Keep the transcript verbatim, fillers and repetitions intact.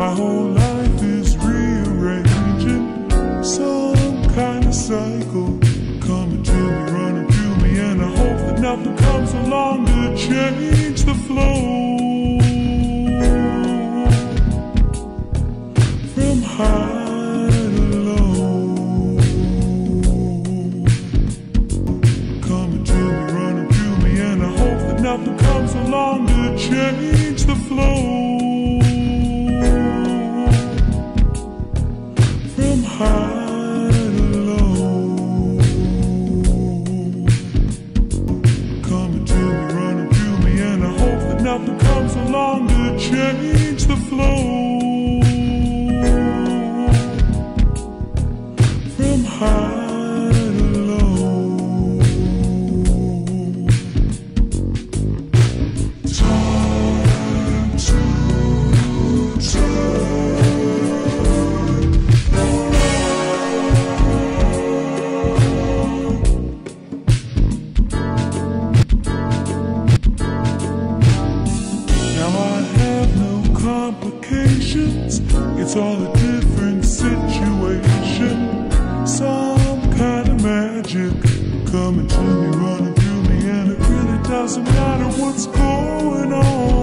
My whole life is rearranging, some kind of cycle coming to me, running through me, and I hope that nothing comes along to change the flow. From high to low, coming to me, running through me, and I hope that nothing comes along to change the flow. High to low, coming to me, running through me, and I hope that nothing comes along to change the flow. From high to low, time to time. It's all a different situation, some kind of magic coming to me, running through me, and it really doesn't matter what's going on.